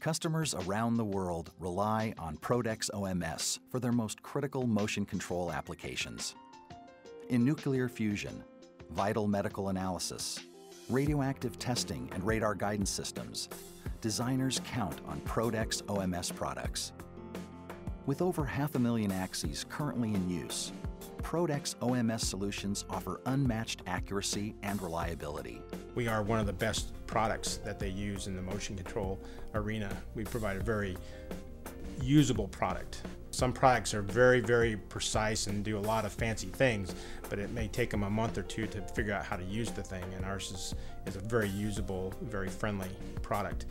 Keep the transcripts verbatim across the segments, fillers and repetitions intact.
Customers around the world rely on Pro-Dex O M S for their most critical motion control applications. In nuclear fusion, vital medical analysis, radioactive testing and radar guidance systems, designers count on Pro-Dex O M S products. With over half a million axes currently in use, Pro-Dex O M S solutions offer unmatched accuracy and reliability. We are one of the best products that they use in the motion control arena. We provide a very usable product. Some products are very, very precise and do a lot of fancy things, but it may take them a month or two to figure out how to use the thing, and ours is, is a very usable, very friendly product.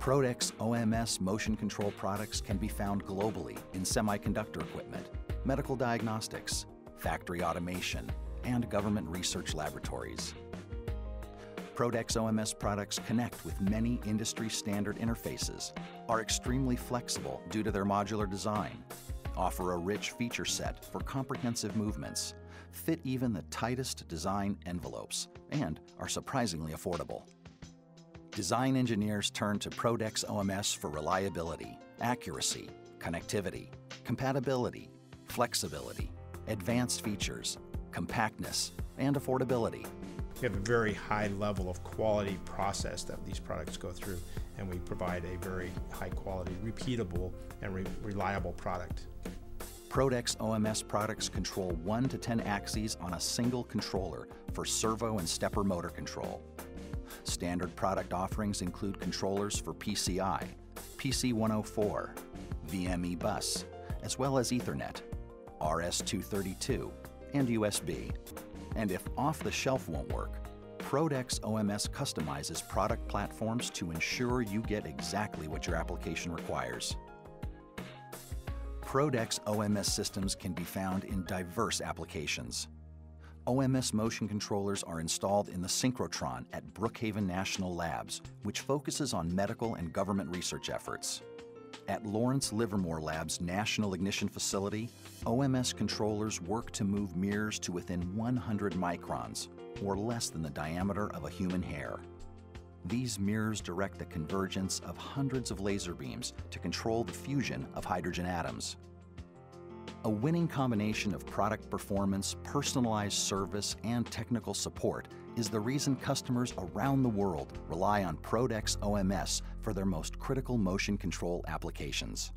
Pro-Dex O M S motion control products can be found globally in semiconductor equipment, medical diagnostics, factory automation, and government research laboratories. Pro-Dex O M S products connect with many industry standard interfaces, are extremely flexible due to their modular design, offer a rich feature set for comprehensive movements, fit even the tightest design envelopes, and are surprisingly affordable. Design engineers turn to Pro-Dex O M S for reliability, accuracy, connectivity, compatibility, flexibility, advanced features, compactness, and affordability. We have a very high level of quality process that these products go through, and we provide a very high quality, repeatable, and re reliable product. Pro-Dex O M S products control one to ten axes on a single controller for servo and stepper motor control. Standard product offerings include controllers for P C I, P C one oh four, V M E bus, as well as Ethernet, R S two thirty-two, and U S B. And if off-the-shelf won't work, Pro-Dex O M S customizes product platforms to ensure you get exactly what your application requires. Pro-Dex O M S systems can be found in diverse applications. O M S motion controllers are installed in the Synchrotron at Brookhaven National Labs, which focuses on medical and government research efforts. At Lawrence Livermore Labs' National Ignition Facility, O M S controllers work to move mirrors to within one hundred microns, or less than the diameter of a human hair. These mirrors direct the convergence of hundreds of laser beams to control the fusion of hydrogen atoms. A winning combination of product performance, personalized service, and technical support is the reason customers around the world rely on Pro-Dex O M S for their most critical motion control applications.